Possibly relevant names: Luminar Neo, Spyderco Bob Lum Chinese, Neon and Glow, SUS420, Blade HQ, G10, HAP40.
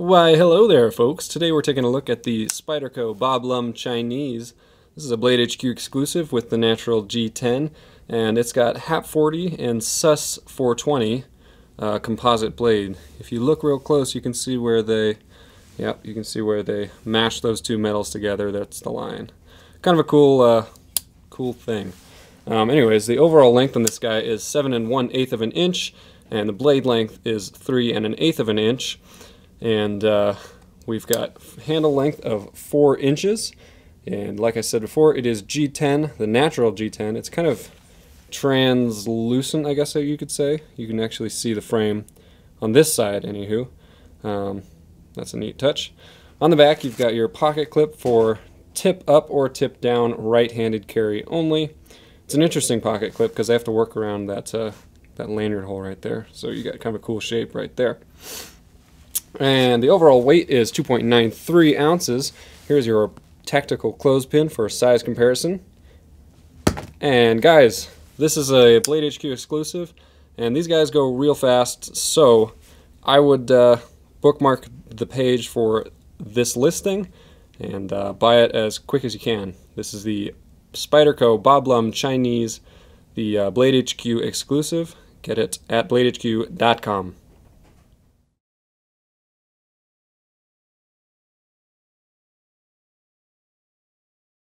Why, hello there, folks. Today we're taking a look at the Spyderco Bob Lum Chinese. This is a Blade HQ exclusive with the natural G10, and it's got HAP40 and SUS420 composite blade. If you look real close, you can see where they, mash those two metals together. That's the line. Kind of a cool, cool thing. Anyways, the overall length on this guy is 7 1/8 of an inch, and the blade length is 3 1/8 of an inch. And we've got handle length of 4 inches, and like I said before, it is G10, the natural G10. It's kind of translucent, I guess you could say. You can actually see the frame on this side, anywho. That's a neat touch. On the back, you've got your pocket clip for tip up or tip down, right-handed carry only. It's an interesting pocket clip because I have to work around that lanyard hole right there, so you got kind of a cool shape right there. And the overall weight is 2.93 ounces. Here's your tactical clothespin for a size comparison. And guys, this is a Blade HQ exclusive, and these guys go real fast, so I would bookmark the page for this listing and buy it as quick as you can. This is the Spyderco Bob Lum Chinese, the Blade HQ exclusive. Get it at bladehq.com.